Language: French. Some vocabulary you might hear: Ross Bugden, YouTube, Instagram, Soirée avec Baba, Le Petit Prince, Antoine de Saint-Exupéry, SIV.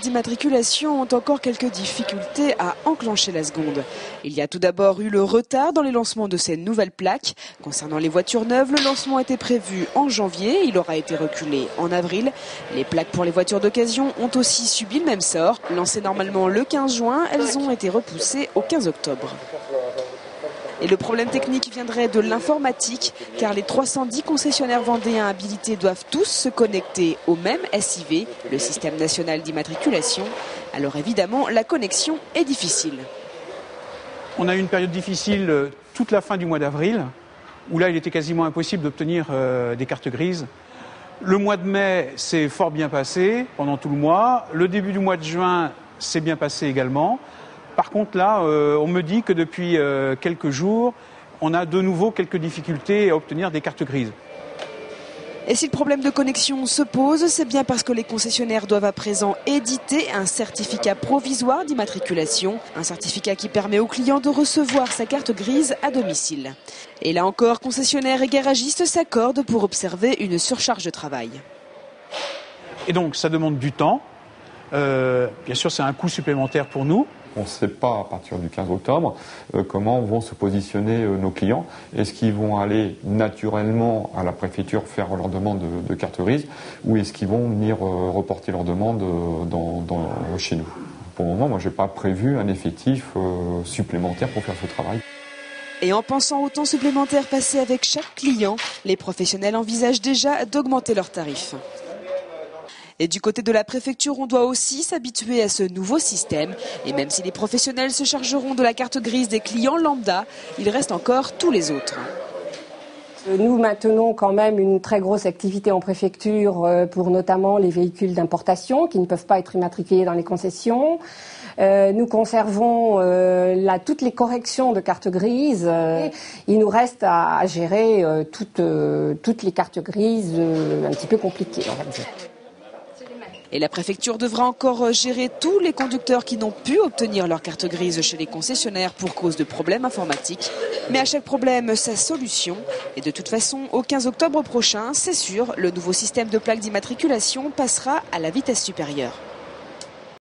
d'immatriculation ont encore quelques difficultés à enclencher la seconde. Il y a tout d'abord eu le retard dans les lancements de ces nouvelles plaques. Concernant les voitures neuves, le lancement était prévu en janvier, il aura été reculé en avril. Les plaques pour les voitures d'occasion ont aussi subi le même sort. Lancées normalement le 15 juin, elles ont été repoussées au 15 octobre. Et le problème technique viendrait de l'informatique, car les 310 concessionnaires vendéens habilités doivent tous se connecter au même SIV, le système national d'immatriculation. Alors évidemment, la connexion est difficile. On a eu une période difficile toute la fin du mois d'avril, où là, il était quasiment impossible d'obtenir des cartes grises. Le mois de mai s'est fort bien passé pendant tout le mois. Le début du mois de juin s'est bien passé également. Par contre, là, on me dit que depuis quelques jours, on a de nouveau quelques difficultés à obtenir des cartes grises. Et si le problème de connexion se pose, c'est bien parce que les concessionnaires doivent à présent éditer un certificat provisoire d'immatriculation, un certificat qui permet au client de recevoir sa carte grise à domicile. Et là encore, concessionnaires et garagistes s'accordent pour observer une surcharge de travail. Et donc, ça demande du temps. Bien sûr, c'est un coût supplémentaire pour nous. On ne sait pas à partir du 15 octobre comment vont se positionner nos clients. Est-ce qu'ils vont aller naturellement à la préfecture faire leur demande de carte grise ou est-ce qu'ils vont venir reporter leur demande chez nous? Pour le moment, moi, je n'ai pas prévu un effectif supplémentaire pour faire ce travail. Et en pensant au temps supplémentaire passé avec chaque client, les professionnels envisagent déjà d'augmenter leurs tarifs. Et du côté de la préfecture, on doit aussi s'habituer à ce nouveau système. Et même si les professionnels se chargeront de la carte grise des clients lambda, il reste encore tous les autres. Nous maintenons quand même une très grosse activité en préfecture pour notamment les véhicules d'importation qui ne peuvent pas être immatriculés dans les concessions. Nous conservons toutes les corrections de cartes grises. Il nous reste à gérer toutes les cartes grises un petit peu compliquées, on va dire. Et la préfecture devra encore gérer tous les conducteurs qui n'ont pu obtenir leur carte grise chez les concessionnaires pour cause de problèmes informatiques. Mais à chaque problème, sa solution. Et de toute façon, au 15 octobre prochain, c'est sûr, le nouveau système de plaques d'immatriculation passera à la vitesse supérieure.